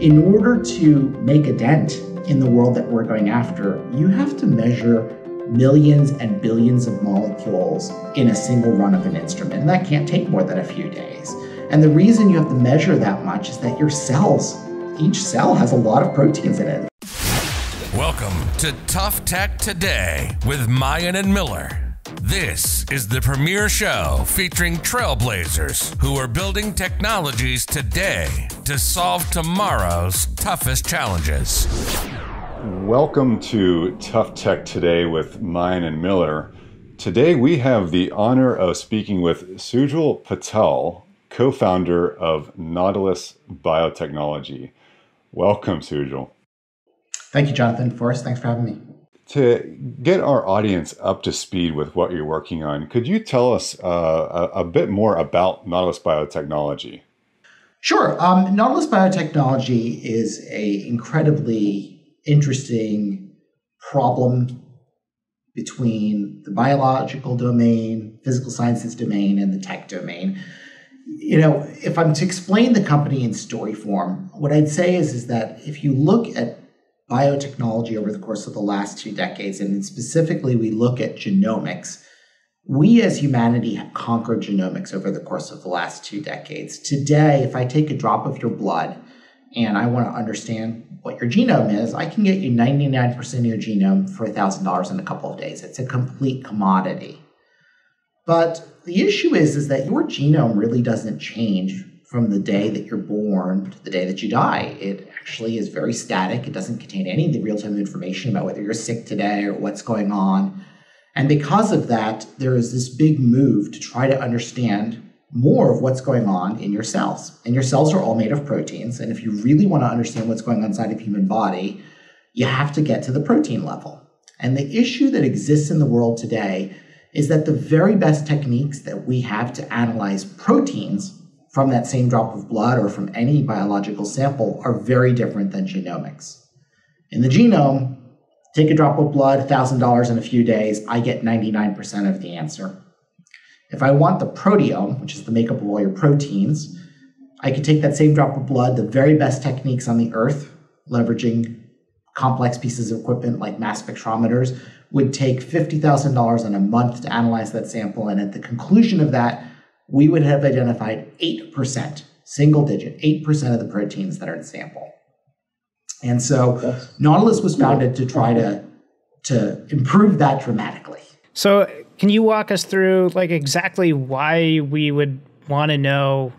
In order to make a dent in the world that we're going after, you have to measure millions and billions of molecules in a single run of an instrument. And that can't take more than a few days. And the reason you have to measure that much is that your cells, each cell has a lot of proteins in it. Welcome to Tough Tech Today with Meyen and Miller. This is the premier show featuring trailblazers who are building technologies today to solve tomorrow's toughest challenges. Welcome to Tough Tech Today with Meyen and Miller. Today we have the honor of speaking with Sujal Patel, co-founder of Nautilus Biotechnology. Welcome, Sujal. Thank you, Jonathan. Forrest, thanks for having me. To get our audience up to speed with what you're working on, could you tell us a bit more about Nautilus Biotechnology? Sure. Nautilus Biotechnology is an incredibly interesting problem between the biological domain, physical sciences domain, and the tech domain. You know, if I'm to explain the company in story form, what I'd say is that if you look at biotechnology over the course of the last 2 decades, and specifically we look at genomics, we as humanity have conquered genomics over the course of the last 2 decades. Today, if I take a drop of your blood and I want to understand what your genome is, I can get you 99% of your genome for $1,000 in a couple of days. It's a complete commodity. But the issue is that your genome really doesn't change from the day that you're born to the day that you die. It actually is very static. It doesn't contain any of the real-time information about whether you're sick today or what's going on. And because of that, there is this big move to try to understand more of what's going on in your cells. And your cells are all made of proteins. And if you really want to understand what's going on inside of the human body, you have to get to the protein level. And the issue that exists in the world today is that the very best techniques that we have to analyze proteins from that same drop of blood or from any biological sample are very different than genomics. In the genome, take a drop of blood, $1,000 in a few days, I get 99% of the answer. If I want the proteome, which is the makeup of all your proteins, I could take that same drop of blood, the very best techniques on the earth, leveraging complex pieces of equipment like mass spectrometers, would take $50,000 in a month to analyze that sample. And at the conclusion of that, we would have identified 8%, single digit, 8% of the proteins that are in the sample. And so Nautilus was founded to try to improve that dramatically. So can you walk us through like exactly why we would want to know,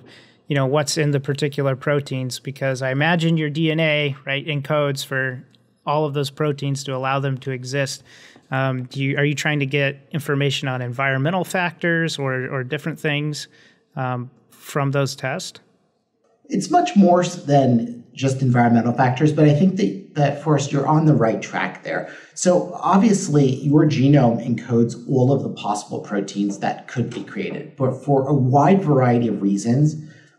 you know, what's in the particular proteins? Because I imagine your DNA, right, encodes for all of those proteins to allow them to exist. Are you trying to get information on environmental factors or different things from those tests? It's much more than just environmental factors, but I think that Forrest, you're on the right track there. So obviously, your genome encodes all of the possible proteins that could be created, but for a wide variety of reasons,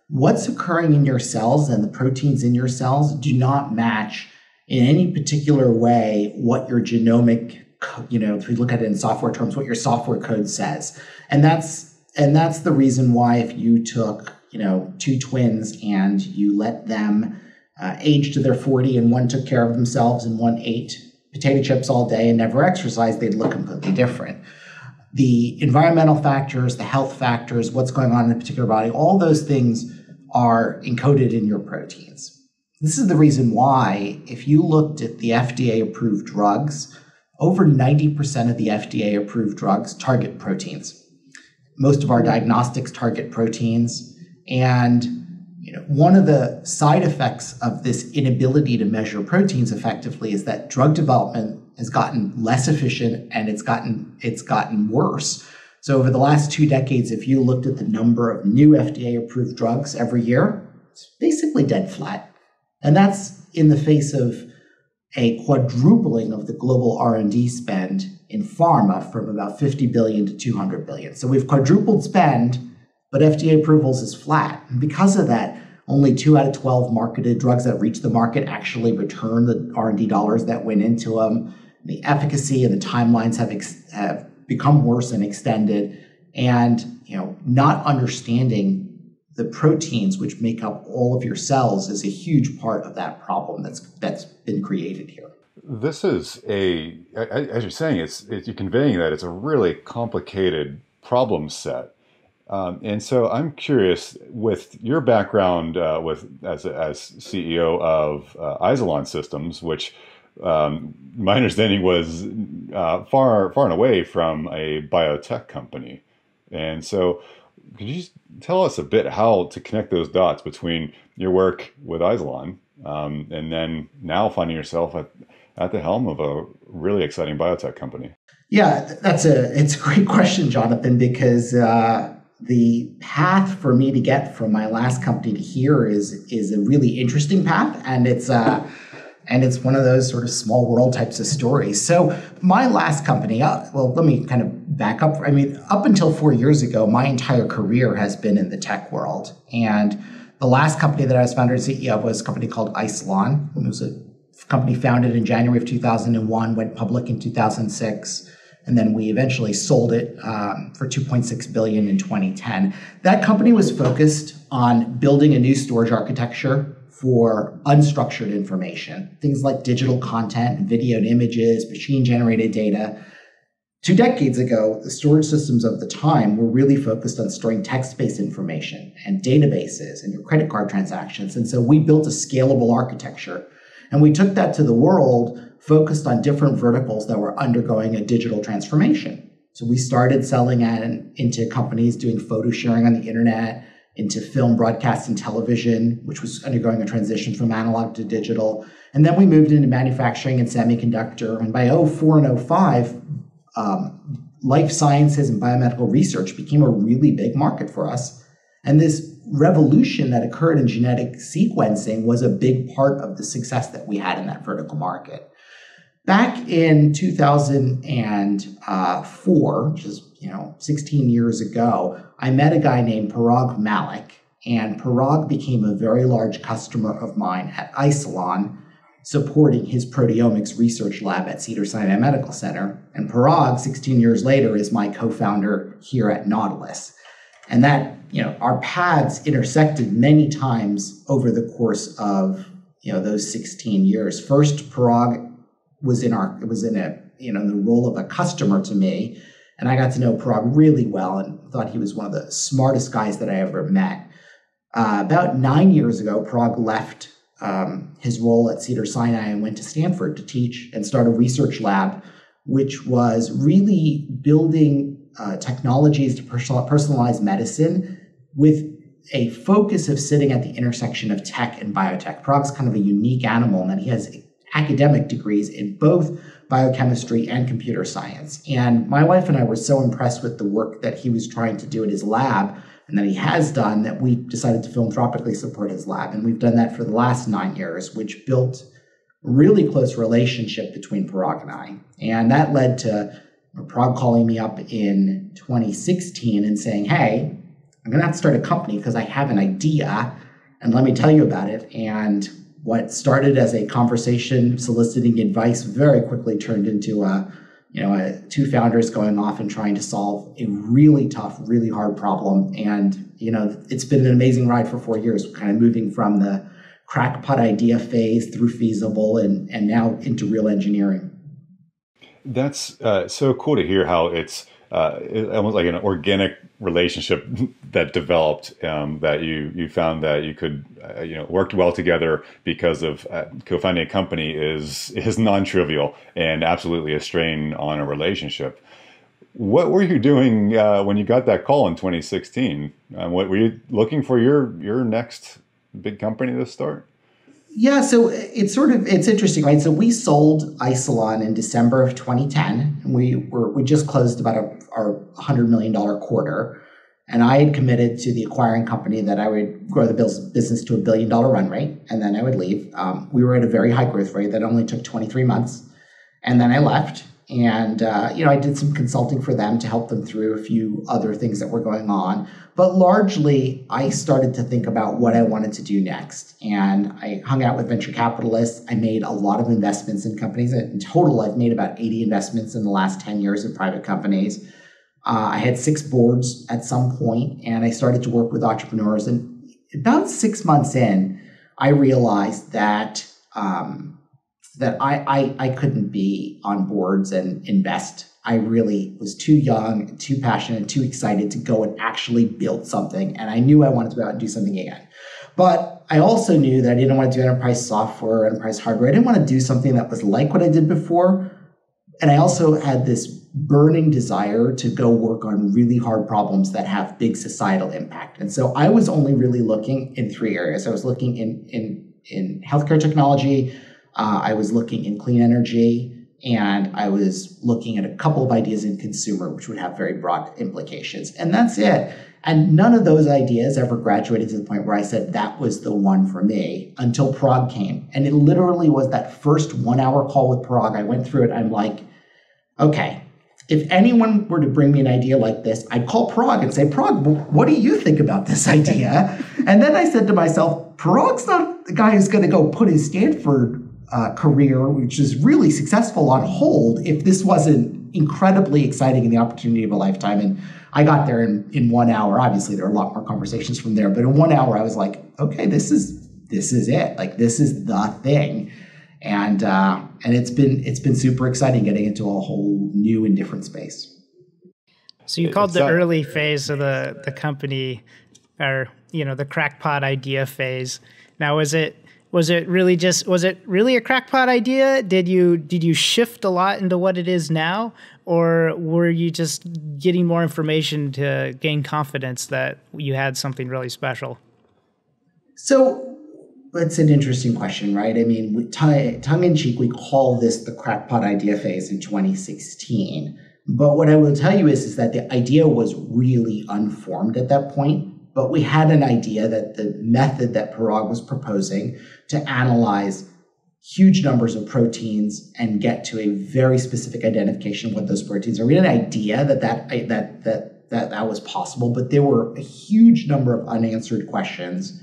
what's occurring in your cells and the proteins in your cells do not match in any particular way what your genomic, you know, if we look at it in software terms, what your software code says. And that's the reason why if you took, you know, 2 twins and you let them age to their 40 and one took care of themselves and one ate potato chips all day and never exercised, they'd look completely different. The environmental factors, the health factors, what's going on in a particular body, all those things are encoded in your proteins. This is the reason why if you looked at the FDA-approved drugs, over 90% of the FDA-approved drugs target proteins. Most of our diagnostics target proteins. And you know, one of the side effects of this inability to measure proteins effectively is that drug development has gotten less efficient and it's gotten worse. So over the last 2 decades, if you looked at the number of new FDA-approved drugs every year, it's basically dead flat. And that's in the face of a quadrupling of the global R&D spend in pharma from about $50 billion to $200 billion. So we've quadrupled spend, but FDA approvals is flat. And because of that, only 2 out of 12 marketed drugs that reach the market actually return the R&D dollars that went into them. The efficacy and the timelines have become worse and extended. And you know, not understanding the proteins which make up all of your cells is a huge part of that problem that's been created here. This is a, as you're saying, you're conveying that it's a really complicated problem set. And so I'm curious, with your background as CEO of Isilon Systems, which my understanding was far and away from a biotech company. And so could you tell us a bit how to connect those dots between your work with Isilon and then now finding yourself at the helm of a really exciting biotech company? Yeah, it's a great question, Jonathan, because the path for me to get from my last company to here is a really interesting path, and it's one of those sort of small world types of stories. So my last company, well, let me kind of back up. I mean, up until 4 years ago, my entire career has been in the tech world. And the last company that I was founder and CEO of was a company called Isilon. It was a company founded in January of 2001, went public in 2006. And then we eventually sold it for $2.6 billion in 2010. That company was focused on building a new storage architecture for unstructured information, things like digital content, video and images, machine-generated data. 2 decades ago, the storage systems of the time were really focused on storing text-based information and databases and your credit card transactions. And so we built a scalable architecture, and we took that to the world, focused on different verticals that were undergoing a digital transformation. So we started selling into companies doing photo sharing on the internet, into film, broadcast, and television, which was undergoing a transition from analog to digital. And then we moved into manufacturing and semiconductor. And by 2004 and 2005, life sciences and biomedical research became a really big market for us. And this revolution that occurred in genetic sequencing was a big part of the success that we had in that vertical market. Back in 2004, which is 16 years ago, I met a guy named Parag Malik, and Parag became a very large customer of mine at Isilon, supporting his proteomics research lab at Cedars-Sinai Medical Center. And Parag, 16 years later, is my co-founder here at Nautilus. And that, our paths intersected many times over the course of, those 16 years. First, Parag was in the role of a customer to me. And I got to know Parag really well and thought he was one of the smartest guys that I ever met. About 9 years ago, Parag left his role at Cedars-Sinai and went to Stanford to teach and start a research lab, which was really building technologies to personalize medicine with a focus of sitting at the intersection of tech and biotech. Parag's kind of a unique animal in that he has academic degrees in both biochemistry and computer science. And my wife and I were so impressed with the work that he was trying to do at his lab and that he has done that we decided to philanthropically support his lab. And we've done that for the last 9 years, which built a really close relationship between Parag and I. And that led to Parag calling me up in 2016 and saying, hey, I'm going to have to start a company because I have an idea and let me tell you about it. And what started as a conversation soliciting advice very quickly turned into two founders going off and trying to solve a really tough, really hard problem. And it's been an amazing ride for 4 years, kind of moving from the crackpot idea phase through feasible and now into real engineering. That's so cool to hear how it's almost like an organic relationship that developed, that you found that you could, worked well together because of co-founding a company is non-trivial and absolutely a strain on a relationship. What were you doing when you got that call in 2016? What were you looking for your next big company to start? Yeah, so it's interesting, right? So we sold Isilon in December of 2010, and we just closed about our $100 million quarter, and I had committed to the acquiring company that I would grow the business to $1 billion run rate, and then I would leave. We were at a very high growth rate that only took 23 months, and then I left, and I did some consulting for them to help them through a few other things that were going on. But largely, I started to think about what I wanted to do next. And I hung out with venture capitalists. I made a lot of investments in companies. In total, I've made about 80 investments in the last 10 years in private companies. I had 6 boards at some point, and I started to work with entrepreneurs. And about 6 months in, I realized that I couldn't be on boards and invest. I really was too young, too passionate, too excited to go and actually build something. And I knew I wanted to go out and do something again. But I also knew that I didn't want to do enterprise software, enterprise hardware. I didn't want to do something that was like what I did before. And I also had this burning desire to go work on really hard problems that have big societal impact. And so I was only really looking in 3 areas. I was looking in healthcare technology. I was looking in clean energy, and I was looking at a couple of ideas in consumer, which would have very broad implications. And that's it. And none of those ideas ever graduated to the point where I said that was the one for me, until Parag came. And it literally was that first 1-hour call with Parag. I went through it. I'm like, okay, if anyone were to bring me an idea like this, I'd call Parag and say, Parag, what do you think about this idea? And then I said to myself, Parag's not the guy who's going to go put his Stanford career, which is really successful, on hold if this wasn't incredibly exciting and the opportunity of a lifetime. And I got there in 1 hour. Obviously, there are a lot more conversations from there, but in 1 hour, I was like, okay, this is it. Like, this is the thing. And it's been super exciting getting into a whole new and different space. So you called the early phase of the company, or the crackpot idea phase. Now, was it really a crackpot idea? Did you shift a lot into what it is now, or were you just getting more information to gain confidence that you had something really special? So that's an interesting question, right? I mean, tongue in cheek, we call this the crackpot idea phase in 2016. But what I will tell you is that the idea was really unformed at that point. But we had an idea that the method that Parag was proposing to analyze huge numbers of proteins and get to a very specific identification of what those proteins are. We had an idea that was possible, but there were a huge number of unanswered questions.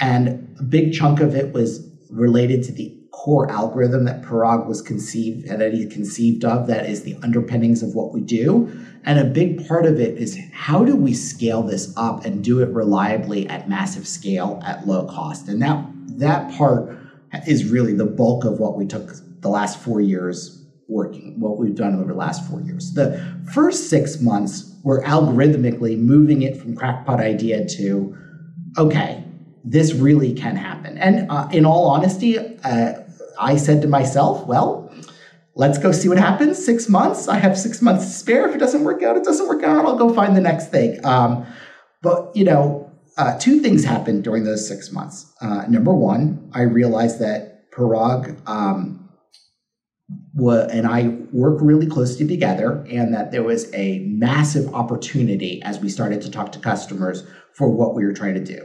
And a big chunk of it was related to the core algorithm that Parag was conceived of, that is the underpinnings of what we do. And a big part of it is, how do we scale this up and do it reliably at massive scale at low cost? And that part is really the bulk of what we took the last 4 years working, what we've done over the last 4 years. The first 6 months were algorithmically moving it from crackpot idea to, okay, this really can happen. And in all honesty, I said to myself, well, let's go see what happens. 6 months. I have 6 months to spare. If it doesn't work out, it doesn't work out. I'll go find the next thing. But, 2 things happened during those 6 months. Number one, I realized that Parag and I work really closely together, and that there was a massive opportunity as we started to talk to customers for what we were trying to do.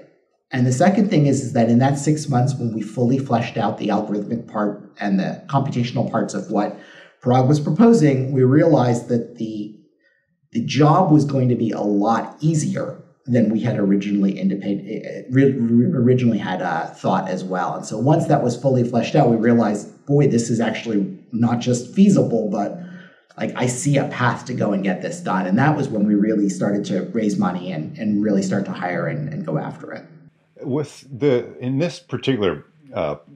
And the second thing is that in that 6 months, when we fully fleshed out the algorithmic part and the computational parts of what Parag was proposing, we realized that the job was going to be a lot easier than we had originally had thought as well. And so once that was fully fleshed out, we realized, boy, this is actually not just feasible, but like, I see a path to go and get this done. And that was when we really started to raise money and really start to hire and go after it. In this particular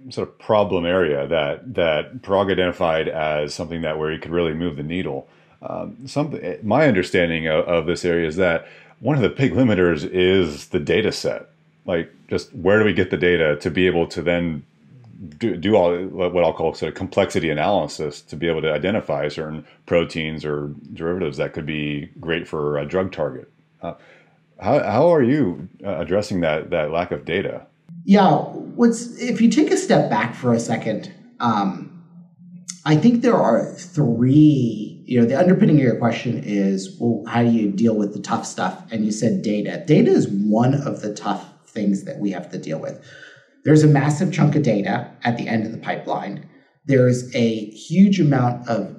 sort of problem area that Parag identified as something that where he could really move the needle, my understanding of this area is that one of the big limiters is the data set. Like, just where do we get the data to be able to then do all what I'll call sort of complexity analysis to be able to identify certain proteins or derivatives that could be great for a drug target. How are you addressing that lack of data? Yeah, if you take a step back for a second, I think there are 3, the underpinning of your question is, well, how do you deal with the tough stuff? And you said data. Data is one of the tough things that we have to deal with. There's a massive chunk of data at the end of the pipeline. There's a huge amount of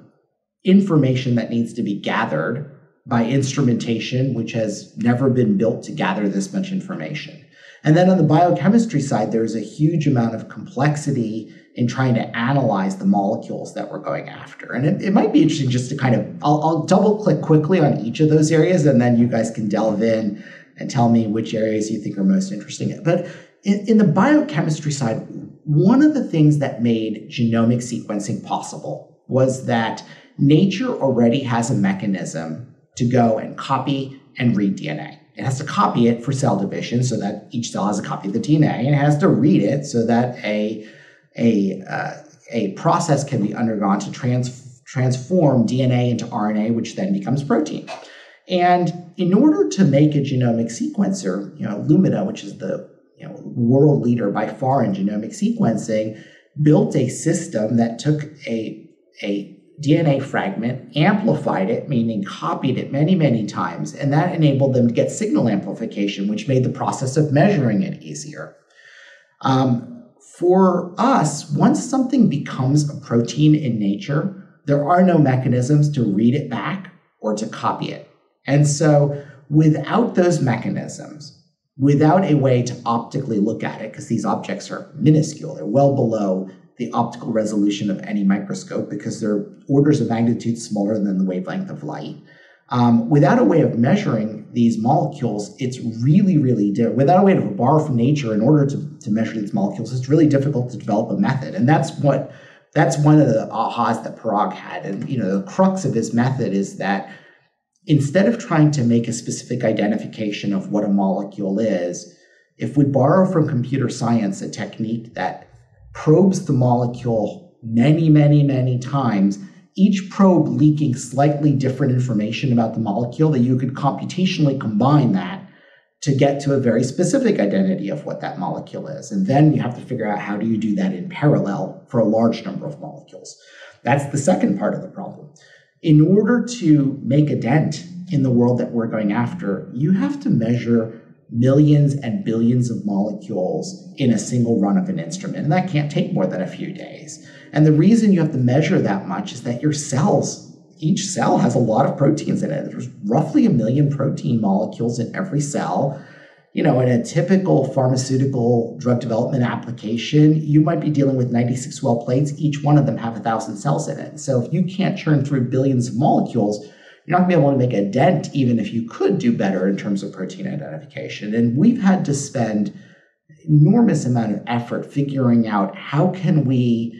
information that needs to be gathered by instrumentation, which has never been built to gather this much information. And then on the biochemistry side, there's a huge amount of complexity in trying to analyze the molecules that we're going after. And it might be interesting just to kind of, I'll double click quickly on each of those areas, and then you guys can delve in and tell me which areas you think are most interesting. But in the biochemistry side, one of the things that made genomic sequencing possible was that nature already has a mechanism to go and copy and read DNA. It has to copy it for cell division so that each cell has a copy of the DNA, and it has to read it so that a process can be undergone to transform DNA into RNA, which then becomes protein. And in order to make a genomic sequencer, Illumina, which is the world leader by far in genomic sequencing, built a system that took a DNA fragment, amplified it, meaning copied it many, many times, and that enabled them to get signal amplification, which made the process of measuring it easier. For us, once something becomes a protein in nature, there are no mechanisms to read it back or to copy it. And so without those mechanisms, without a way to optically look at it, because these objects are minuscule, they're well below the optical resolution of any microscope because they're orders of magnitude smaller than the wavelength of light. Without a way of measuring these molecules, it's really, really difficult. Without a way to borrow from nature in order to measure these molecules, it's really difficult to develop a method. And that's one of the ahas that Parag had. And the crux of his method is that instead of trying to make a specific identification of what a molecule is, if we borrow from computer science a technique that probes the molecule many, many, many times, each probe leaking slightly different information about the molecule, that you could computationally combine that to get to a very specific identity of what that molecule is. And then you have to figure out how do you do that in parallel for a large number of molecules. That's the second part of the problem. In order to make a dent in the world that we're going after, you have to measure millions and billions of molecules in a single run of an instrument. And that can't take more than a few days. And the reason you have to measure that much is that your cells, each cell has a lot of proteins in it. There's roughly 1 million protein molecules in every cell. In a typical pharmaceutical drug development application, you might be dealing with 96 well plates. Each one of them have 1,000 cells in it. So if you can't churn through billions of molecules, you're not going to be able to make a dent, even if you could do better in terms of protein identification. And we've had to spend an enormous amount of effort figuring out how can we,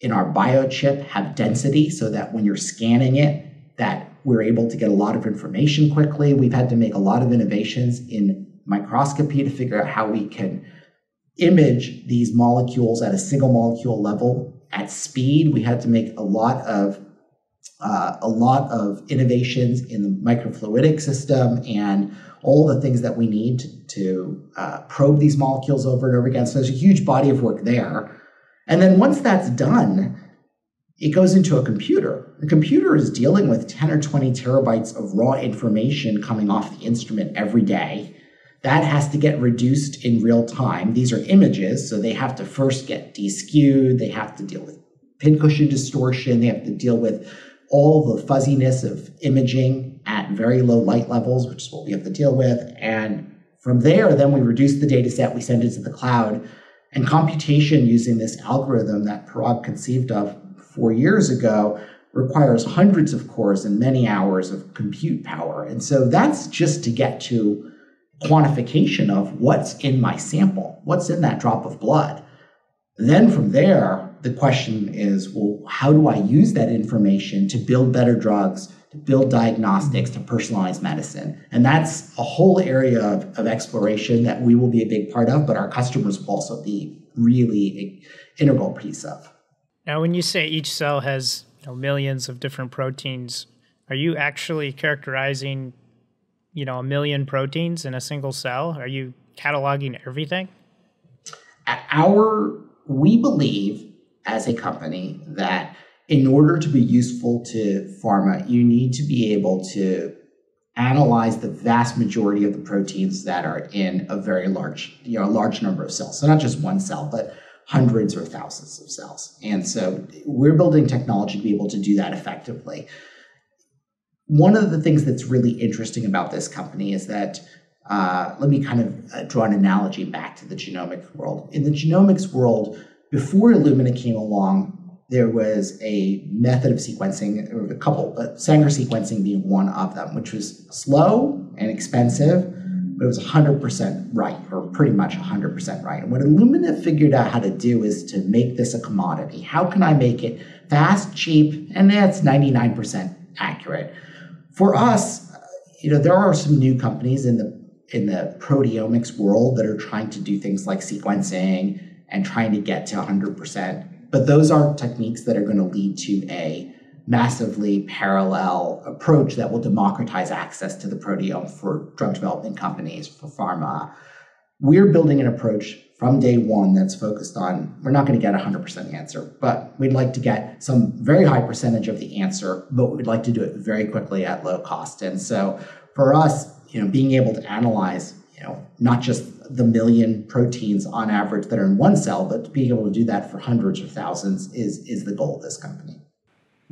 in our biochip, have density so that when you're scanning it, that we're able to get a lot of information quickly. We've had to make a lot of innovations in microscopy to figure out how we can image these molecules at a single molecule level at speed. We had to make a lot of innovations in the microfluidic system and all the things that we need to probe these molecules over and over again. So there's a huge body of work there. And then once that's done, it goes into a computer. The computer is dealing with 10 or 20 terabytes of raw information coming off the instrument every day. That has to get reduced in real time. These are images, so they have to first get de-skewed. They have to deal with pincushion distortion. They have to deal with all the fuzziness of imaging at very low light levels, which is what we have to deal with. And from there, then we reduce the data set, we send it to the cloud. And computation using this algorithm that Parag conceived of 4 years ago requires hundreds of cores and many hours of compute power. And so that's just to get to quantification of what's in my sample, what's in that drop of blood. Then from there, the question is, well, how do I use that information to build better drugs, to build diagnostics, to personalize medicine? And that's a whole area of exploration that we will be a big part of, but our customers will also be really an integral piece of. Now, when you say each cell has millions of different proteins, are you actually characterizing 1 million proteins in a single cell? Are you cataloging everything? We believe as a company that in order to be useful to pharma, you need to be able to analyze the vast majority of the proteins that are in a very large, a large number of cells. So not just one cell, but hundreds or thousands of cells. And so we're building technology to be able to do that effectively. One of the things that's really interesting about this company is that Let me kind of draw an analogy back to the genomic world. In the genomics world, before Illumina came along, there was a method of sequencing, or a couple, but Sanger sequencing being one of them, which was slow and expensive, but it was 100% right, or pretty much 100% right. And what Illumina figured out how to do is to make this a commodity. How can I make it fast, cheap, and that's 99% accurate? For us, there are some new companies in the proteomics world that are trying to do things like sequencing and trying to get to 100%. But those are techniques that are going to lead to a massively parallel approach that will democratize access to the proteome for drug development companies, for pharma. We're building an approach from day one that's focused on, we're not going to get 100% answer, but we'd like to get some very high percentage of the answer, but we'd like to do it very quickly at low cost. And so for us, being able to analyze, not just the million proteins on average that are in one cell, but being able to do that for hundreds of thousands is the goal of this company.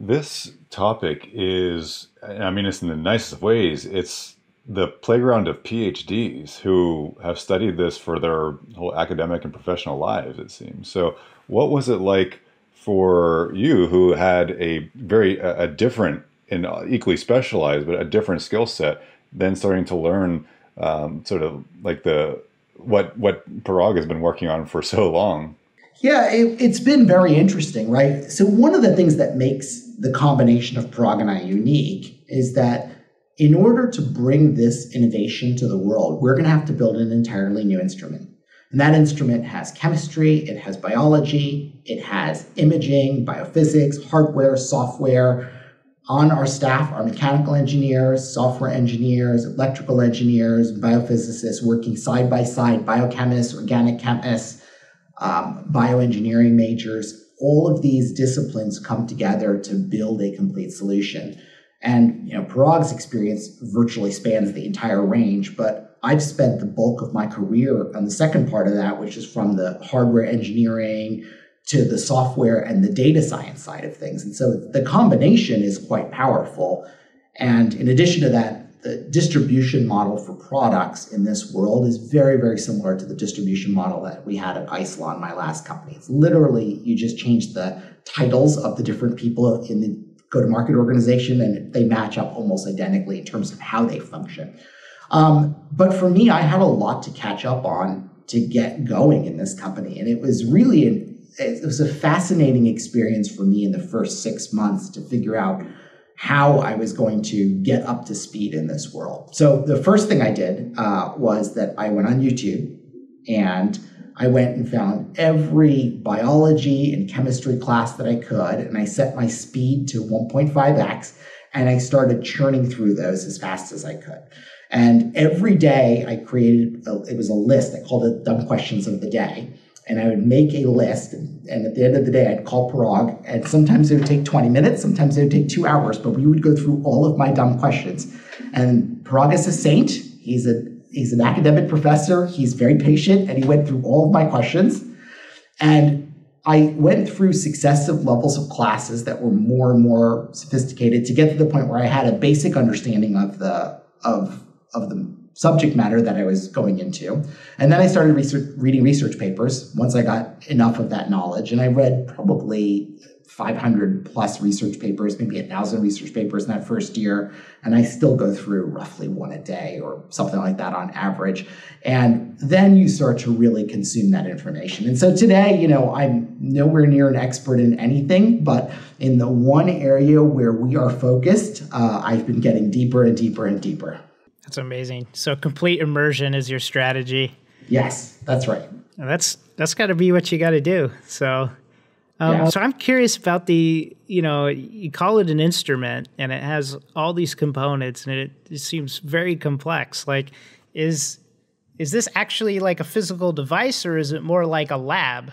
This topic is, it's in the nicest of ways, it's the playground of PhDs who have studied this for their whole academic and professional lives, it seems. So what was it like for you, who had a very, a different and equally specialized, but a different skill set, then starting to learn sort of like what Parag has been working on for so long? Yeah, it's been very interesting, right? So one of the things that makes the combination of Parag and I unique is that in order to bring this innovation to the world, we're going to have to build an entirely new instrument. And that instrument has chemistry, it has biology, it has imaging, biophysics, hardware, software. On our staff are mechanical engineers, software engineers, electrical engineers, biophysicists working side by side, biochemists, organic chemists, bioengineering majors. All of these disciplines come together to build a complete solution. And Parag's experience virtually spans the entire range, but I've spent the bulk of my career on the second part of that, which is from the hardware engineering to the software and the data science side of things. And so the combination is quite powerful. And in addition to that, the distribution model for products in this world is very, very similar to the distribution model that we had at Isilon, my last company. It's literally, you just change the titles of the different people in the go-to-market organization, and they match up almost identically in terms of how they function. But for me, I had a lot to catch up on to get going in this company. And it was really it was a fascinating experience for me in the first 6 months to figure out how I was going to get up to speed in this world. So the first thing I did was that I went on YouTube and I went and found every biology and chemistry class that I could, and I set my speed to 1.5x, and I started churning through those as fast as I could. And every day I created, it was a list, I called it Dumb Questions of the Day. And I would make a list, and at the end of the day, I'd call Parag, and sometimes it would take 20 minutes, sometimes it would take 2 hours, but we would go through all of my dumb questions. And Parag is a saint, he's an academic professor, he's very patient, and he went through all of my questions. And I went through successive levels of classes that were more and more sophisticated to get to the point where I had a basic understanding of the subject matter that I was going into. And then I started reading research papers once I got enough of that knowledge. And I read probably 500 plus research papers, maybe 1,000 research papers in that first year. And I still go through roughly one a day or something like that on average. And then you start to really consume that information. And so today, I'm nowhere near an expert in anything, but in the one area where we are focused, I've been getting deeper and deeper and deeper. That's amazing. So complete immersion is your strategy. Yes, that's right. And that's got to be what you got to do. So, So I'm curious about the, you call it an instrument and it has all these components and it seems very complex. Like, is this actually like a physical device, or is it more like a lab?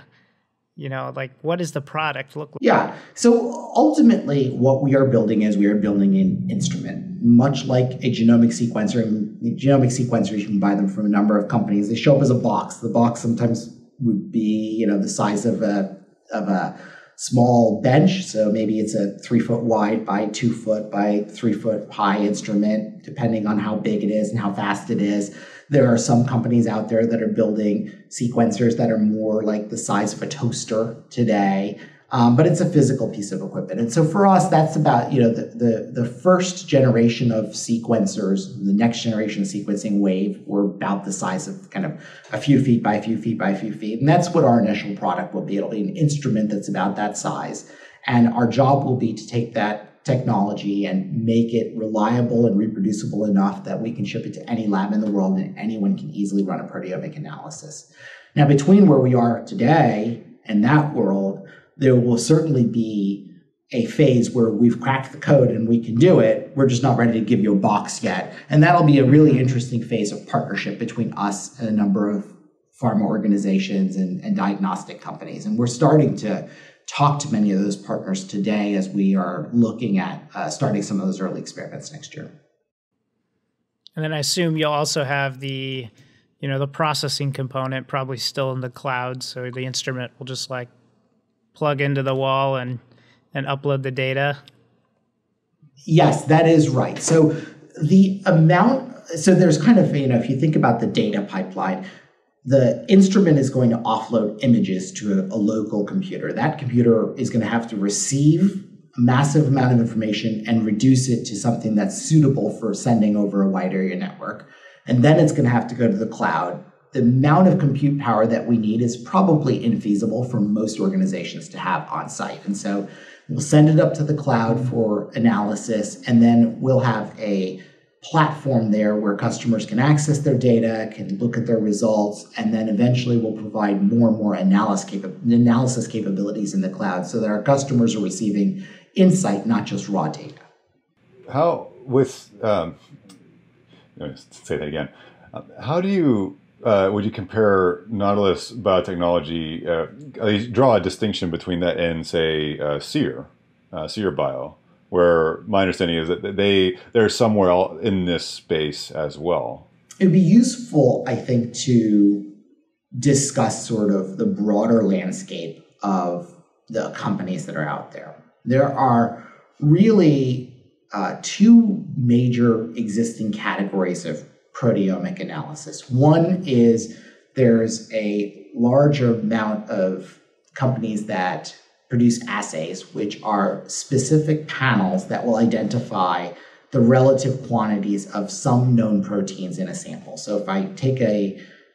Like, what does the product look like? Yeah. So ultimately what we are building is we are building an instrument, much like a genomic sequencer. And genomic sequencers, you can buy them from a number of companies. They show up as a box. The box sometimes would be, the size of a small bench. So maybe it's a 3 foot wide by 2 foot by 3 foot high instrument, depending on how big it is and how fast it is. There are some companies out there that are building sequencers that are more like the size of a toaster today, but it's a physical piece of equipment. And so for us, that's about, you know, the first generation of sequencers, the next generation sequencing wave, were about the size of kind of a few feet by a few feet by a few feet. And that's what our initial product will be. It'll be an instrument that's about that size. And our job will be to take that technology and make it reliable and reproducible enough that we can ship it to any lab in the world and anyone can easily run a proteomic analysis. Now, between where we are today and that world, there will certainly be a phase where we've cracked the code and we can do it. We're just not ready to give you a box yet. And that'll be a really interesting phase of partnership between us and a number of pharma organizations and diagnostic companies. And we're starting to talk to many of those partners today as we are looking at starting some of those early experiments next year. And then I assume you'll also have the, you know, the processing component probably still in the cloud. So the instrument will just like plug into the wall and upload the data. Yes, that is right. So the amount, so there's kind of, you know, if you think about the data pipeline, the instrument is going to offload images to a local computer. That computer is going to have to receive a massive amount of information and reduce it to something that's suitable for sending over a wide area network. And then it's going to have to go to the cloud. The amount of compute power that we need is probably infeasible for most organizations to have on site. And so we'll send it up to the cloud for analysis, and then we'll have a platform there where customers can access their data, can look at their results, and then eventually we'll provide more and more analysis capabilities in the cloud so that our customers are receiving insight, not just raw data. How, with, let me say that again, how do you, would you compare Nautilus Biotechnology, at least draw a distinction between that and, say, SEER Bio? Where my understanding is that they're somewhere else in this space as well. It'd be useful, I think, to discuss sort of the broader landscape of the companies that are out there. There are really two major existing categories of proteomic analysis. One is there's a large amount of companies that produce assays, which are specific panels that will identify the relative quantities of some known proteins in a sample. So if I take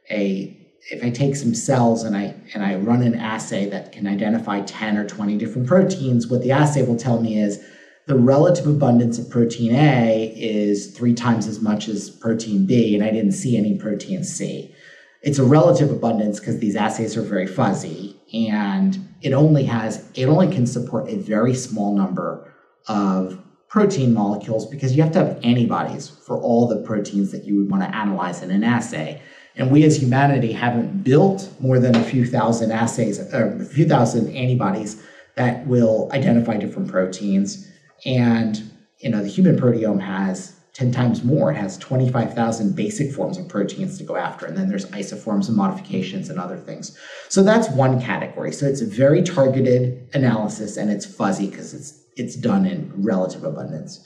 if I take some cells and I run an assay that can identify 10 or 20 different proteins, what the assay will tell me is the relative abundance of protein A is 3 times as much as protein B, and I didn't see any protein C. It's a relative abundance because these assays are very fuzzy, and it only can support a very small number of protein molecules because you have to have antibodies for all the proteins that you would want to analyze in an assay. And we as humanity haven't built more than a few thousand assays, or a few thousand antibodies that will identify different proteins. And, you know, the human proteome has 10 times more. It has 25,000 basic forms of proteins to go after. And then there's isoforms and modifications and other things. So that's one category. So it's a very targeted analysis, and it's fuzzy because it's done in relative abundance.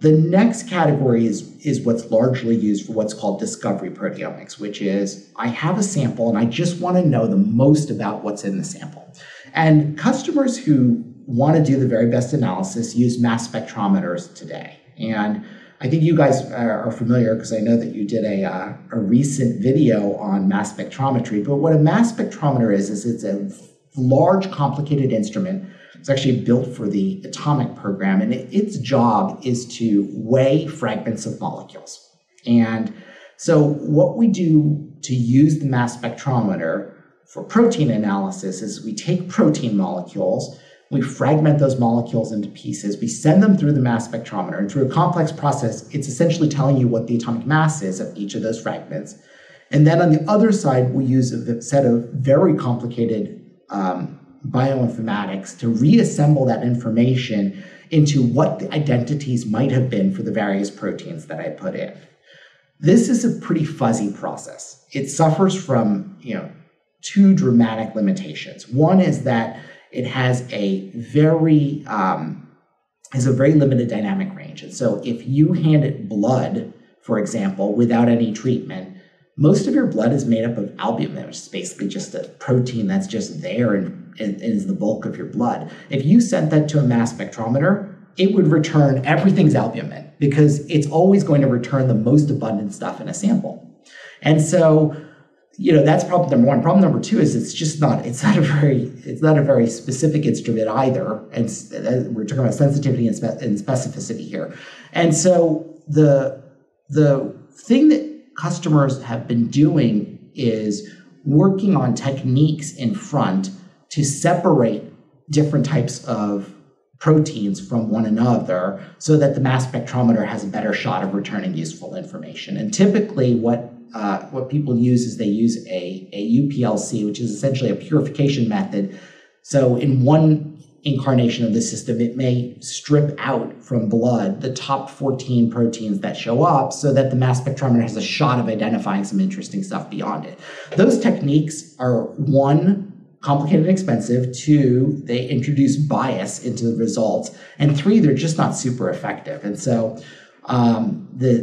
The next category is what's largely used for what's called discovery proteomics, which is I have a sample and I just want to know the most about what's in the sample. And customers who want to do the very best analysis use mass spectrometers today. And I think you guys are familiar because I know that you did a recent video on mass spectrometry. But what a mass spectrometer is it's a large, complicated instrument. It's actually built for the atomic program, and its job is to weigh fragments of molecules. And so what we do to use the mass spectrometer for protein analysis is we take protein molecules, we fragment those molecules into pieces, we send them through the mass spectrometer, and through a complex process, it's essentially telling you what the atomic mass is of each of those fragments. And then on the other side, we use a set of very complicated bioinformatics to reassemble that information into what the identities might have been for the various proteins that I put in. This is a pretty fuzzy process. It suffers from, you know, two dramatic limitations. One is that it has a very limited dynamic range. And so if you hand it blood, for example, without any treatment, most of your blood is made up of albumin, which is basically just a protein that's just there and is the bulk of your blood. If you sent that to a mass spectrometer, it would return everything's albumin because it's always going to return the most abundant stuff in a sample. And so, you know, that's problem number one. Problem number two is it's not a very specific instrument either. And we're talking about sensitivity and specificity here. And so the thing that customers have been doing is working on techniques in front to separate different types of proteins from one another so that the mass spectrometer has a better shot of returning useful information. And typically what people use is they use a UPLC, which is essentially a purification method. So in one incarnation of the system, it may strip out from blood the top 14 proteins that show up so that the mass spectrometer has a shot of identifying some interesting stuff beyond it. Those techniques are, one, complicated and expensive, two, they introduce bias into the results, and three, they're just not super effective. And so the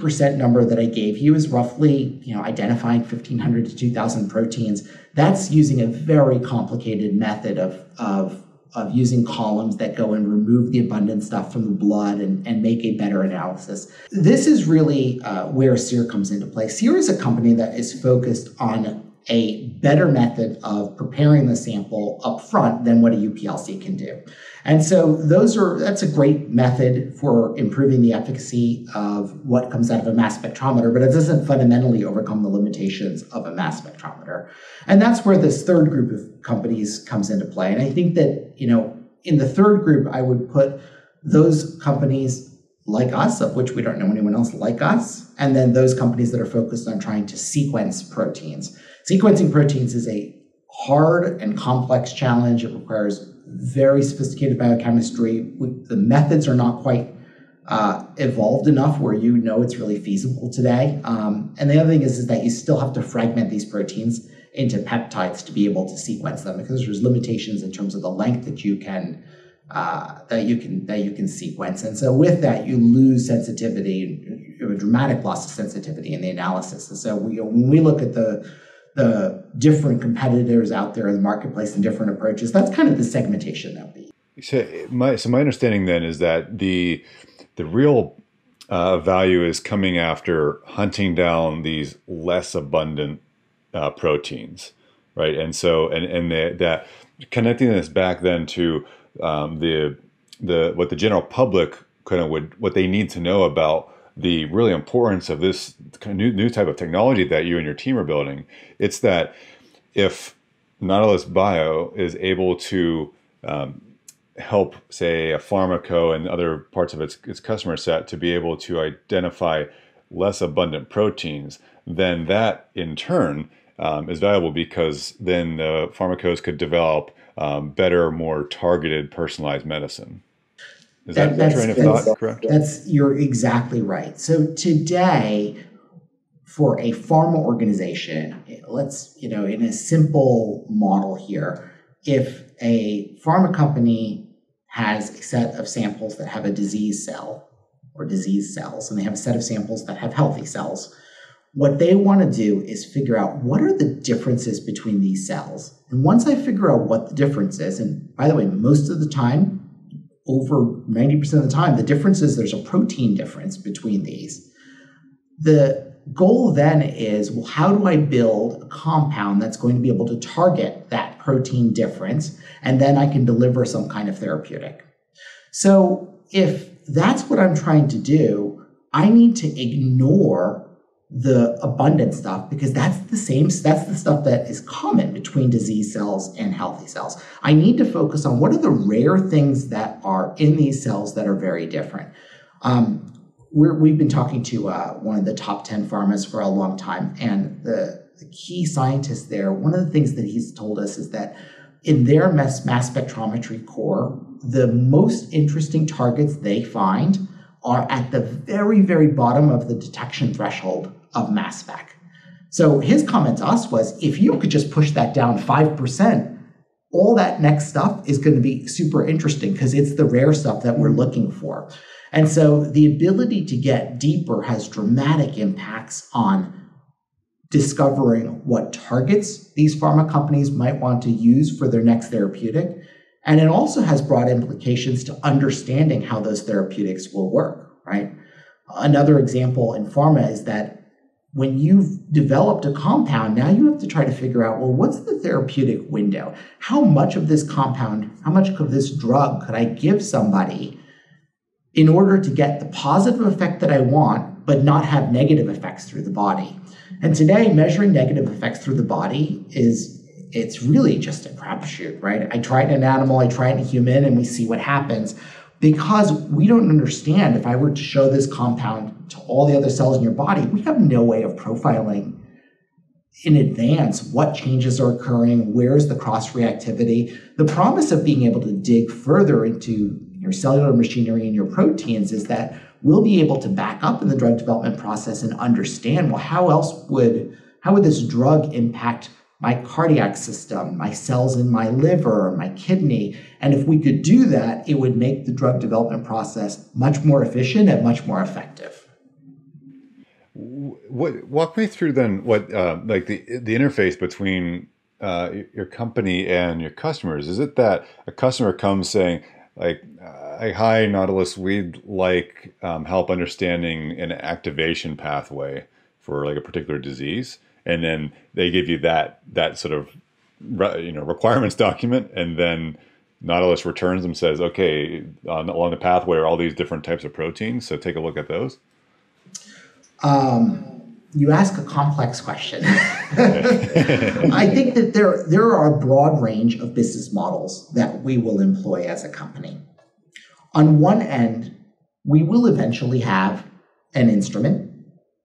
8% number that I gave you is roughly, you know, identifying 1,500 to 2,000 proteins. That's using a very complicated method of using columns that go and remove the abundant stuff from the blood and make a better analysis. This is really where SEER comes into play. SEER is a company that is focused on a better method of preparing the sample up front than what a UPLC can do. And so that's a great method for improving the efficacy of what comes out of a mass spectrometer, but it doesn't fundamentally overcome the limitations of a mass spectrometer. And that's where this third group of companies comes into play. And I think that, you know, in the third group, I would put those companies like us, of which we don't know anyone else like us, and then those companies that are focused on trying to sequence proteins. Sequencing proteins is a hard and complex challenge. It requires very sophisticated biochemistry. The methods are not quite evolved enough where you know it's really feasible today. And the other thing is that you still have to fragment these proteins into peptides to be able to sequence them because there's limitations in terms of the length that you can sequence. And so with that, you lose sensitivity, a dramatic loss of sensitivity in the analysis. And so when we look at the different competitors out there in the marketplace and different approaches, that's kind of the segmentation that we. So my understanding then is that the real value is coming after hunting down these less abundant proteins, right? And so that connecting this back then to what the general public kind of what they need to know about the really importance of this kind of new type of technology that you and your team are building. It's that if Nautilus Bio is able to help, say, a Pharmaco and other parts of its customer set to be able to identify less abundant proteins, then that in turn is valuable because then the Pharmacos could develop better, more targeted, personalized medicine. Is that train of thought correct? You're exactly right. So today, for a pharma organization, let's, you know, in a simple model here, if a pharma company has a set of samples that have a disease cell or disease cells, and they have a set of samples that have healthy cells, what they want to do is figure out what are the differences between these cells. And once I figure out what the difference is, and by the way, most of the time, over 90% of the time, the difference is there's a protein difference between these. The goal then is, well, how do I build a compound that's going to be able to target that protein difference, and then I can deliver some kind of therapeutic? So if that's what I'm trying to do, I need to ignore the abundant stuff because that's the stuff that is common between disease cells and healthy cells. I need to focus on what are the rare things that are in these cells that are very different. We've been talking to one of the top 10 pharmas for a long time, and the key scientist there, one of the things that he's told us is that in their mass spectrometry core, the most interesting targets they find are at the very, very bottom of the detection threshold of mass spec. So his comment to us was, if you could just push that down 5%, all that next stuff is going to be super interesting because it's the rare stuff that we're looking for. And so the ability to get deeper has dramatic impacts on discovering what targets these pharma companies might want to use for their next therapeutic. And it also has broad implications to understanding how those therapeutics will work, right? Another example in pharma is that when you've developed a compound, now you have to try to figure out, well, what's the therapeutic window? How much of this compound, how much of this drug could I give somebody in order to get the positive effect that I want, but not have negative effects through the body? And today, measuring negative effects through the body it's really just a crapshoot, right? I try it in an animal, I try it in a human, and we see what happens. Because we don't understand, if I were to show this compound to all the other cells in your body, we have no way of profiling in advance what changes are occurring, where's the cross-reactivity. The promise of being able to dig further into your cellular machinery and your proteins is that we'll be able to back up in the drug development process and understand, well, how would this drug impact my cardiac system, my cells in my liver, my kidney. And if we could do that, it would make the drug development process much more efficient and much more effective. Walk me through then what like the interface between your company and your customers. Is it that a customer comes saying, like, hi, Nautilus, we'd like help understanding an activation pathway for like a particular disease? And then they give you that sort of, you know, requirements document, and then Nautilus returns and says, okay, along the pathway are all these different types of proteins, so take a look at those. You ask a complex question. I think that there are a broad range of business models that we will employ as a company. On one end, we will eventually have an instrument,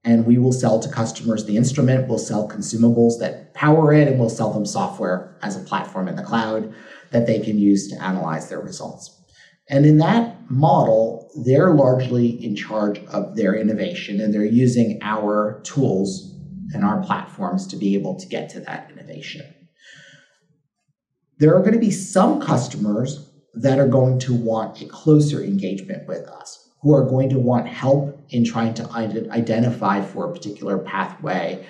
and we will sell to customers the instrument, we'll sell consumables that power it, and we'll sell them software as a platform in the cloud that they can use to analyze their results. And in that model, they're largely in charge of their innovation, and they're using our tools and our platforms to be able to get to that innovation. There are going to be some customers that are going to want a closer engagement with us, who are going to want help in trying to identify for a particular pathway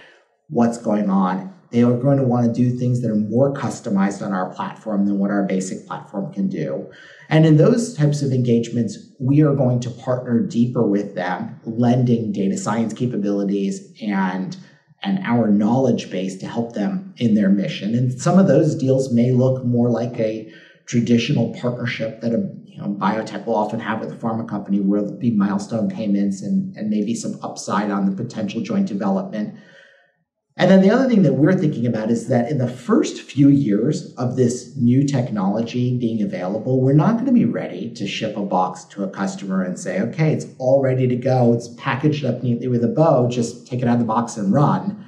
what's going on. They are going to want to do things that are more customized on our platform than what our basic platform can do. And in those types of engagements, we are going to partner deeper with them, lending data science capabilities and our knowledge base to help them in their mission. And some of those deals may look more like a traditional partnership that a biotech will often have with a pharma company, where there'll be milestone payments and maybe some upside on the potential joint development. And then the other thing that we're thinking about is that in the first few years of this new technology being available, we're not going to be ready to ship a box to a customer and say, okay, it's all ready to go. It's packaged up neatly with a bow. Just take it out of the box and run.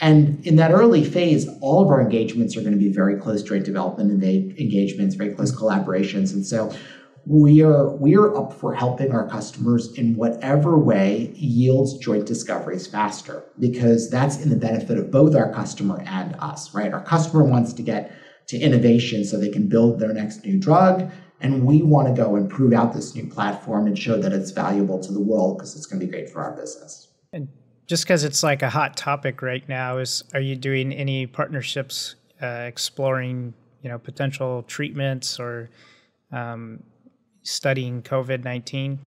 And in that early phase, all of our engagements are going to be very close joint development engagements, very close collaborations. And so we are up for helping our customers in whatever way yields joint discoveries faster, because that's in the benefit of both our customer and us, right? Our customer wants to get to innovation so they can build their next new drug, and we want to go and prove out this new platform and show that it's valuable to the world because it's going to be great for our business. And just because it's like a hot topic right now, are you doing any partnerships exploring, potential treatments or studying COVID-19?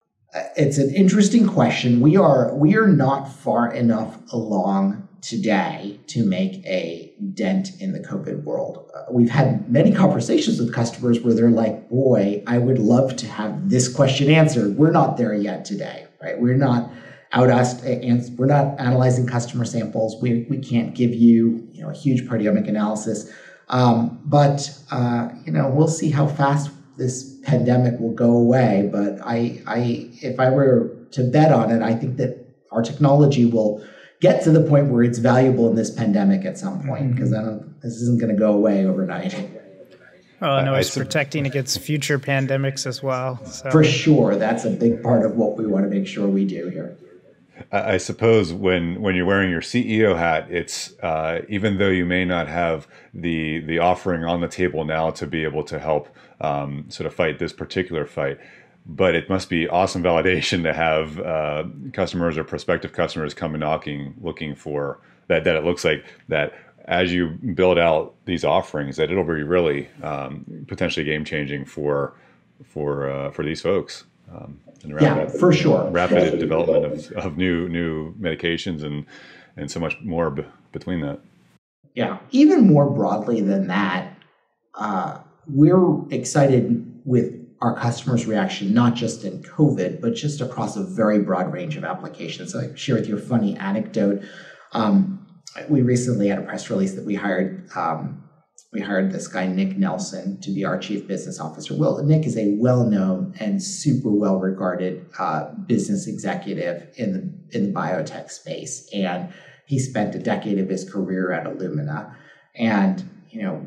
It's an interesting question. We are not far enough along today to make a dent in the COVID world. We've had many conversations with customers where they're like, boy, I would love to have this question answered. We're not there yet today, right? We're not analyzing customer samples. We can't give you, a huge proteomic analysis. We'll see how fast this pandemic will go away. But if I were to bet on it, I think that our technology will get to the point where it's valuable in this pandemic at some point, because this isn't going to go away overnight. Oh, no, it's protecting against future pandemics as well. So. For sure. That's a big part of what we want to make sure we do here. I suppose when you're wearing your CEO hat, it's even though you may not have the offering on the table now to be able to help sort of fight this particular fight, but it must be awesome validation to have customers or prospective customers come knocking, looking for that. That it looks like that as you build out these offerings, that it'll be really potentially game changing for these folks. And yeah, rapid, for sure. Rapid development of new medications and so much more between that. Yeah, even more broadly than that, we're excited with our customers' reaction, not just in COVID, but just across a very broad range of applications. So I share with you a funny anecdote. We recently had a press release that we hired this guy, Nick Nelson, to be our chief business officer. Well, Nick is a well-known and super well-regarded business executive in the biotech space. And he spent a decade of his career at Illumina. And, you know,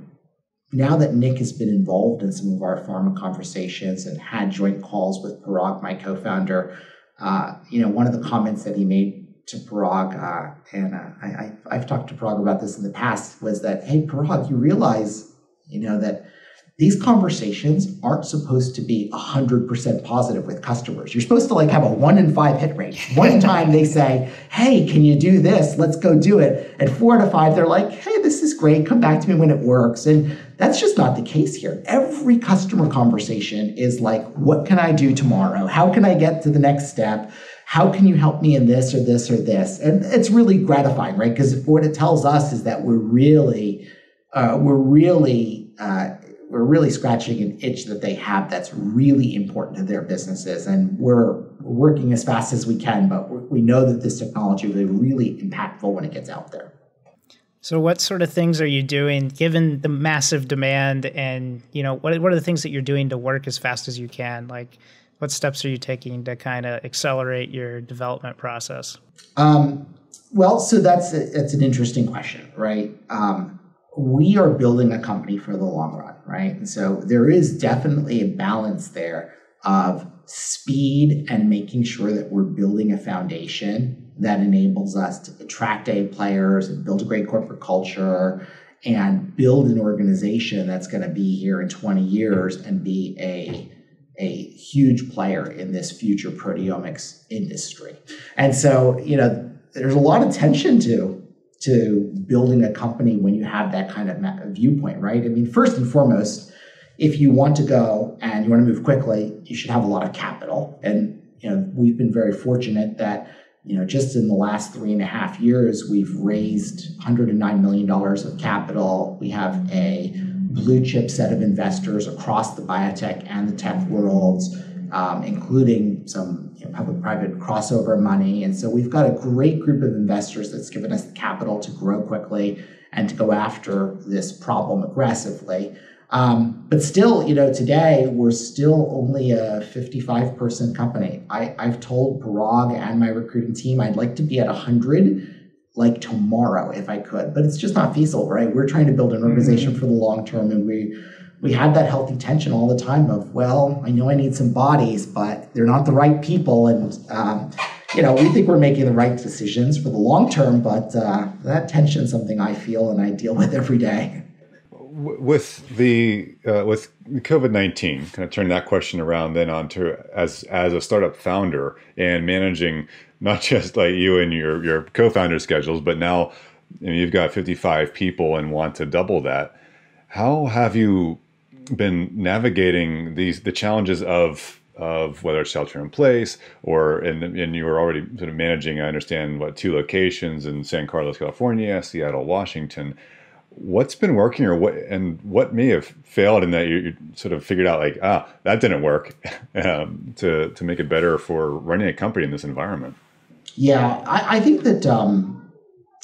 now that Nick has been involved in some of our pharma conversations and had joint calls with Parag, my co-founder, you know, one of the comments that he made to Parag, and I've talked to Parag about this in the past, was that, hey, Parag, you realize, you know, that these conversations aren't supposed to be 100% positive with customers. You're supposed to like have a 1 in 5 hit rate. One time they say, hey, can you do this? Let's go do it. And 4 out of 5, they're like, hey, this is great. Come back to me when it works. And that's just not the case here. Every customer conversation is like, what can I do tomorrow? How can I get to the next step? How can you help me in this or this or this? And it's really gratifying, right? Because what it tells us is that we're really scratching an itch that they have that's really important to their businesses. And we're working as fast as we can, but we know that this technology will be really impactful when it gets out there. So what sort of things are you doing, given the massive demand? And, you know, what are the things that you're doing to work as fast as you can? Like, what steps are you taking to kind of accelerate your development process? Well, so that's an interesting question, right? We are building a company for the long run, right? And so there is definitely a balance there of speed and making sure that we're building a foundation that enables us to attract A players and build a great corporate culture and build an organization that's going to be here in 20 years and be a huge player in this future proteomics industry. And so, you know, there's a lot of tension to building a company when you have that kind of viewpoint, right? I mean, first and foremost, if you want to go and you want to move quickly, you should have a lot of capital. And, you know, we've been very fortunate that, you know, just in the last 3.5 years, we've raised $109 million of capital. We have a blue chip set of investors across the biotech and the tech worlds, including some, you know, public-private crossover money. And so we've got a great group of investors that's given us the capital to grow quickly and to go after this problem aggressively. But still, you know, today we're still only a 55-person company. I've told Parag and my recruiting team I'd like to be at 100 like tomorrow if I could, but it's just not feasible, right? We're trying to build an organization for the long term, and we had that healthy tension all the time of, well, I know I need some bodies, but they're not the right people, and you know, we think we're making the right decisions for the long term, but that tension is something I feel and I deal with every day. With COVID-19, kind of turn that question around then onto as a startup founder and managing not just like you and your co-founder schedules, but now, you know, you've got 55 people and want to double that. How have you been navigating the challenges of whether it's shelter in place or and you were already sort of managing, I understand, what, 2 locations in San Carlos, California, Seattle, Washington. What's been working, or what may have failed, in that you sort of figured out like, that didn't work, to make it better for running a company in this environment? Yeah, I think that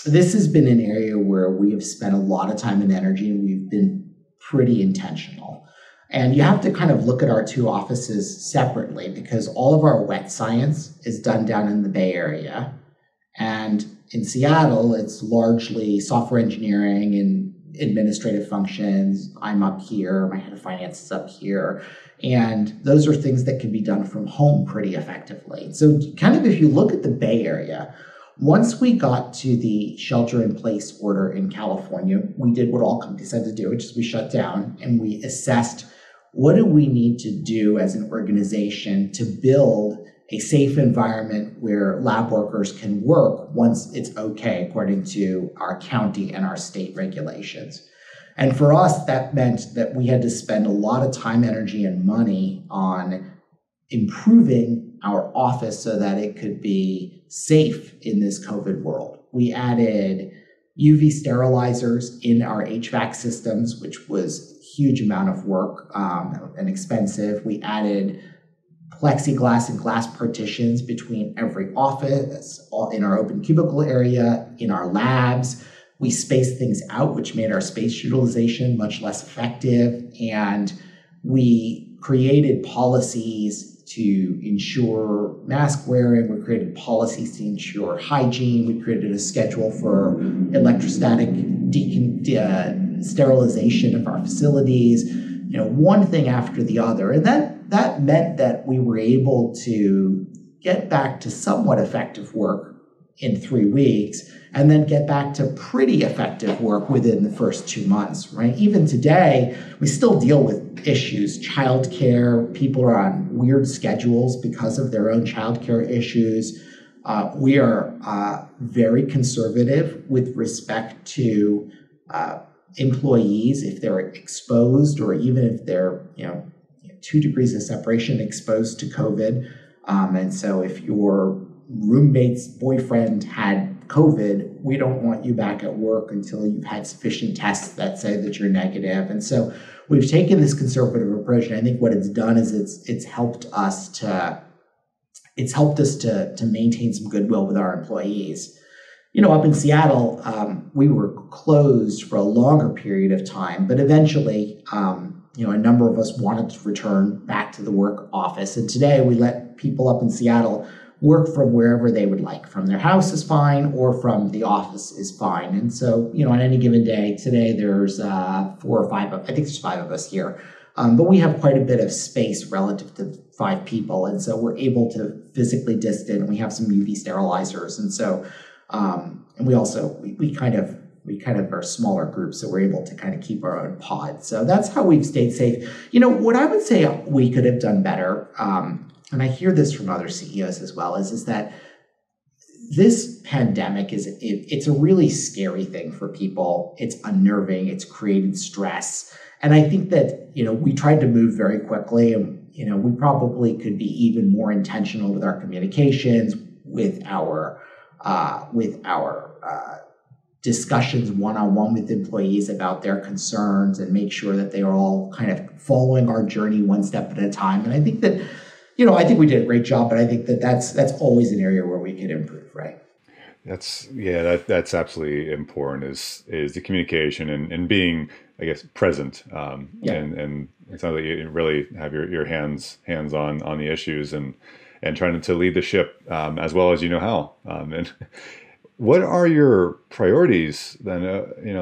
this has been an area where we have spent a lot of time and energy, and we've been pretty intentional. And you have to kind of look at our 2 offices separately, because all of our wet science is done down in the Bay Area. And in Seattle, it's largely software engineering and administrative functions. I'm up here, my head of finance is up here. And those are things that can be done from home pretty effectively. So kind of if you look at the Bay Area, once we got to the shelter-in-place order in California, we did what all companies had to do, which is we shut down and we assessed what do we need to do as an organization to build a safe environment where lab workers can work once it's okay, according to our county and our state regulations. And for us, that meant that we had to spend a lot of time, energy, and money on improving our office so that it could be safe in this COVID world. We added UV sterilizers in our HVAC systems, which was a huge amount of work and expensive. We added plexiglass and glass partitions between every office, in our open cubicle area, in our labs. We spaced things out, which made our space utilization much less effective. And we created policies to ensure mask wearing. We created policies to ensure hygiene. We created a schedule for electrostatic sterilization of our facilities, you know, one thing after the other. And that meant that we were able to get back to somewhat effective work in 3 weeks and then get back to pretty effective work within the first 2 months, right? Even today, we still deal with issues, childcare, people are on weird schedules because of their own childcare issues. We are very conservative with respect to employees if they're exposed or even if they're, 2 degrees of separation exposed to COVID. And so if your roommate's boyfriend had COVID, we don't want you back at work until you've had sufficient tests that say that you're negative. And so we've taken this conservative approach. And I think what it's done is it's helped us to maintain some goodwill with our employees. You know, up in Seattle, we were closed for a longer period of time, but eventually, a number of us wanted to return back to the work office. And today we let people up in Seattle work from wherever they would like. From their house is fine, or from the office is fine. And so, on any given day, today there's 5 of us here. But we have quite a bit of space relative to 5 people. And so we're able to physically distance. We have some UV sterilizers. And so, and we also, we kind of are smaller groups, so we're able to kind of keep our own pod. So that's how we've stayed safe. What I would say we could have done better, and I hear this from other CEOs as well, is that this pandemic it's a really scary thing for people. It's unnerving. It's created stress. And I think that, we tried to move very quickly, and, we probably could be even more intentional with our communications, with our discussions one-on-one with employees about their concerns, and make sure that they are all kind of following our journey one step at a time. And I think that, I think we did a great job, but I think that that's always an area where we could improve, right? That's absolutely important is the communication and being, present. And it sounds like you really have your hands on the issues and trying to lead the ship as well as you know how. What are your priorities then,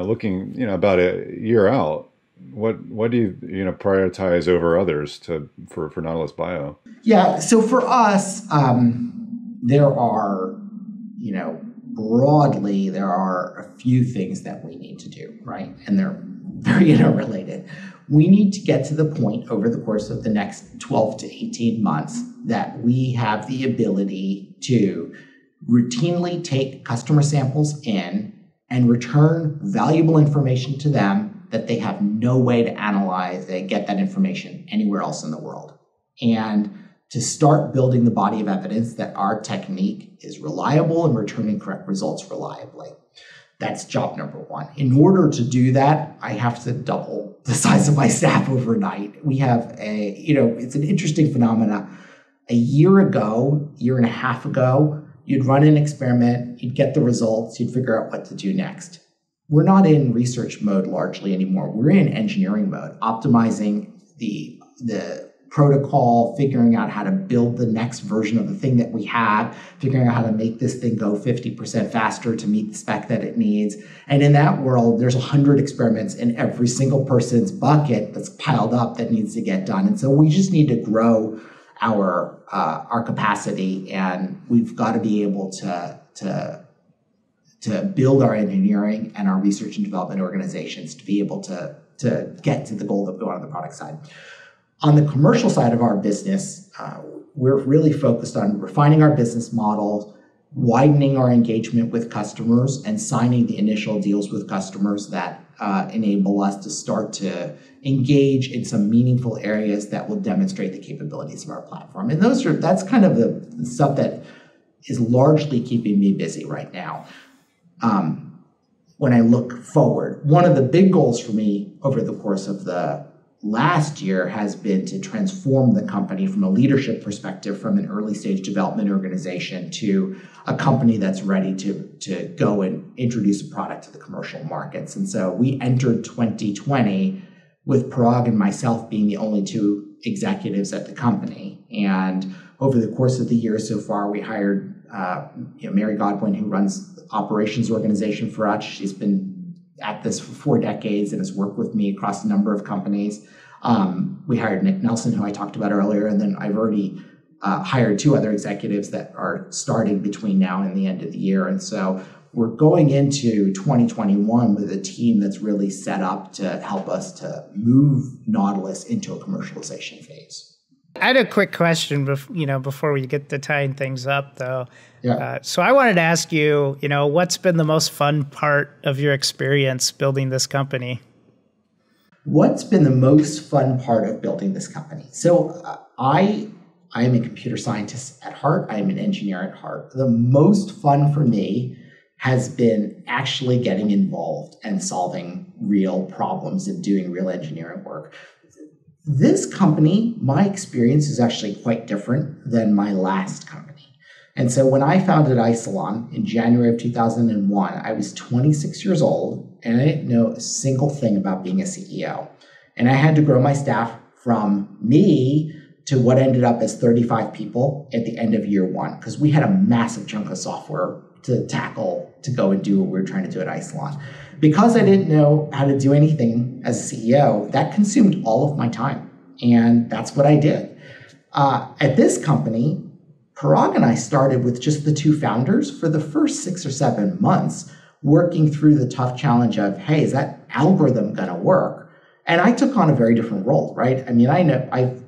looking, about a year out? What do you, prioritize over others for Nautilus Bio? Yeah. So for us, there are, broadly, there are a few things that we need to do, right? And they're very interrelated. We need to get to the point over the course of the next 12 to 18 months that we have the ability to routinely take customer samples in and return valuable information to them that they have no way to analyze. They get that information anywhere else in the world. And to start building the body of evidence that our technique is reliable and returning correct results reliably. That's job number one. In order to do that, I have to double the size of my staff overnight. We have a, it's an interesting phenomena. A year and a half ago, you'd run an experiment, you'd get the results, you'd figure out what to do next. We're not in research mode largely anymore. We're in engineering mode, optimizing the protocol, figuring out how to build the next version of the thing that we have, figuring out how to make this thing go 50% faster to meet the spec that it needs. And in that world, there's 100 experiments in every single person's bucket that's piled up that needs to get done. And so we just need to grow our capacity, and we've got to be able to build our engineering and our research and development organizations to be able to get to the goal that we want on the product side. On the commercial side of our business, we're really focused on refining our business model, widening our engagement with customers, and signing the initial deals with customers that enable us to start to engage in some meaningful areas that will demonstrate the capabilities of our platform. And that's kind of the stuff that is largely keeping me busy right now. When I look forward, one of the big goals for me over the course of the last year has been to transform the company from a leadership perspective, from an early stage development organization to a company that's ready to go and introduce a product to the commercial markets. And so we entered 2020 with Parag and myself being the only two executives at the company. And over the course of the year so far, we hired Mary Godwin, who runs the operations organization for us. She's been at this for 4 decades and has worked with me across a number of companies. We hired Nick Nelson, who I talked about earlier, and then I've already hired 2 other executives that are starting between now and the end of the year. And so we're going into 2021 with a team that's really set up to help us to move Nautilus into a commercialization phase. I had a quick question, before we get to tying things up, though. Yeah. So I wanted to ask you, what's been the most fun part of your experience building this company? What's been the most fun part of building this company? So I am a computer scientist at heart. I am an engineer at heart. The most fun for me has been actually getting involved and solving real problems and doing real engineering work. This company, my experience is actually quite different than my last company. And so when I founded Isilon in January of 2001, I was 26 years old and I didn't know a single thing about being a CEO. And I had to grow my staff from me to what ended up as 35 people at the end of year 1, because we had a massive chunk of software to tackle to go and do what we were trying to do at Isilon. Because I didn't know how to do anything as a CEO, that consumed all of my time. And that's what I did. At this company, Parag and I started with just the 2 founders for the first 6 or 7 months, working through the tough challenge of, hey, is that algorithm gonna work? And I took on a very different role, right? I mean, I've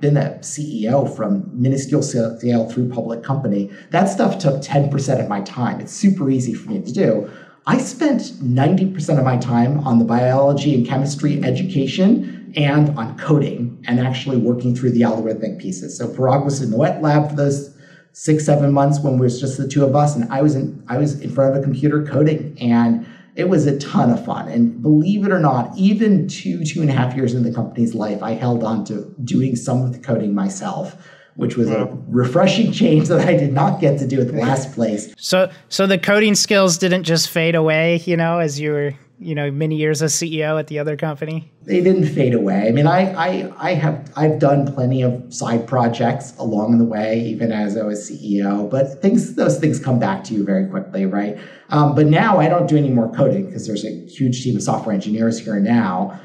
been a CEO from minuscule scale through public company. That stuff took 10% of my time. It's super easy for me to do. I spent 90% of my time on the biology and chemistry education and on coding and actually working through the algorithmic pieces. So Parag was in the wet lab for those 6, 7 months when it was just the 2 of us, and I was in front of a computer coding, and it was a ton of fun. And believe it or not, even 2.5 years into the company's life, I held on to doing some of the coding myself, which was a refreshing change that I did not get to do at the last place. So the coding skills didn't just fade away, as you were, many years as CEO at the other company? They didn't fade away. I mean, I've done plenty of side projects along the way, even as I was CEO, but those things come back to you very quickly, right? But now I don't do any more coding because there's a huge team of software engineers here now.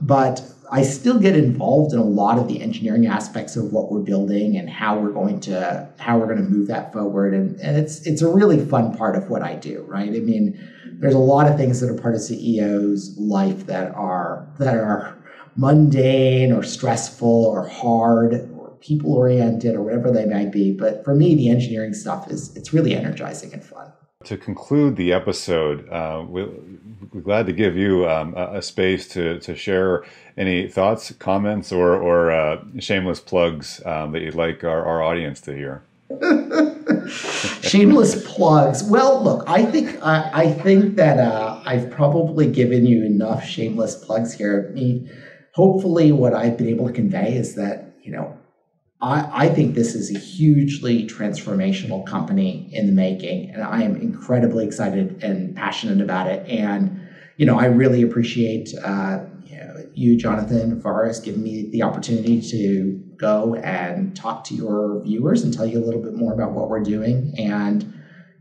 But I still get involved in a lot of the engineering aspects of what we're building and how we're going to move that forward. And it's a really fun part of what I do, right? I mean, there's a lot of things that are part of CEO's life that are mundane or stressful or hard or people oriented or whatever they might be. But for me, the engineering stuff it's really energizing and fun. To conclude the episode, we're glad to give you a space to share any thoughts, comments, or shameless plugs that you'd like our audience to hear. Shameless plugs. Well, look, I think that I've probably given you enough shameless plugs here. I mean, hopefully what I've been able to convey is that, I think this is a hugely transformational company in the making, and I am incredibly excited and passionate about it. And, I really appreciate you, Jonathan, Forrest, giving me the opportunity to go and talk to your viewers and tell you a little bit more about what we're doing. And,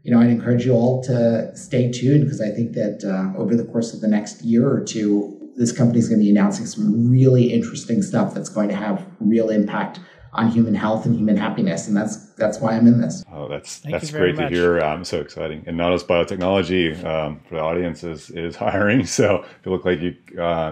you know, I'd encourage you all to stay tuned, because I think that over the course of the next year or two, this company is going to be announcing some really interesting stuff that's going to have real impact on human health and human happiness. And that's why I'm in this. Oh, that's great to hear. So exciting. And Nautilus Biotechnology, for the audience, is hiring. So if you look like you,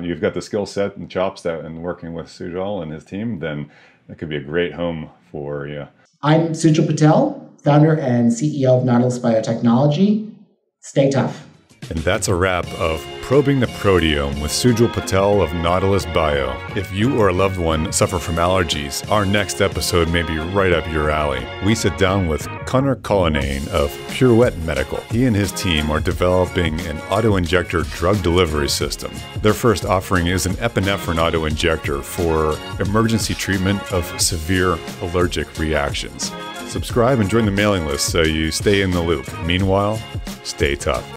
you've got the skill set and chops that, and working with Sujal and his team, then that could be a great home for you. I'm Sujal Patel, founder and CEO of Nautilus Biotechnology. Stay tough. And that's a wrap of Probing the Proteome with Sujal Patel of Nautilus Bio. If you or a loved one suffer from allergies, our next episode may be right up your alley. We sit down with Conor Cullinane of Purewet Medical. He and his team are developing an auto-injector drug delivery system. Their first offering is an epinephrine auto-injector for emergency treatment of severe allergic reactions. Subscribe and join the mailing list so you stay in the loop. Meanwhile, stay tough.